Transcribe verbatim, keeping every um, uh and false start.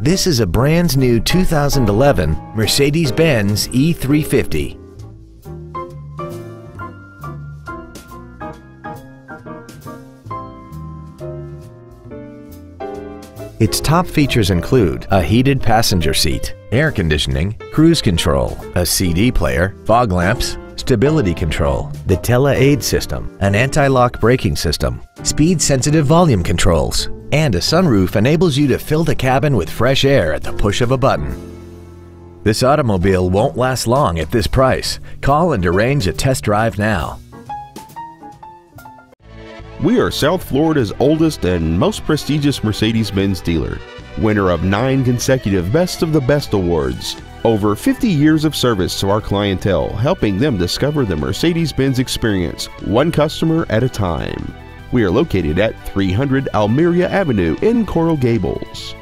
This is a brand new two thousand eleven Mercedes-Benz E three fifty. Its top features include a heated passenger seat, air conditioning, cruise control, a C D player, fog lamps, stability control, the tele-aid system, an anti-lock braking system, speed-sensitive volume controls, and a sunroof enables you to fill the cabin with fresh air at the push of a button. This automobile won't last long at this price. Call and arrange a test drive now. We are South Florida's oldest and most prestigious Mercedes-Benz dealer, winner of nine consecutive Best of the Best awards, over fifty years of service to our clientele, helping them discover the Mercedes-Benz experience, one customer at a time. We are located at three hundred Almeria Avenue in Coral Gables.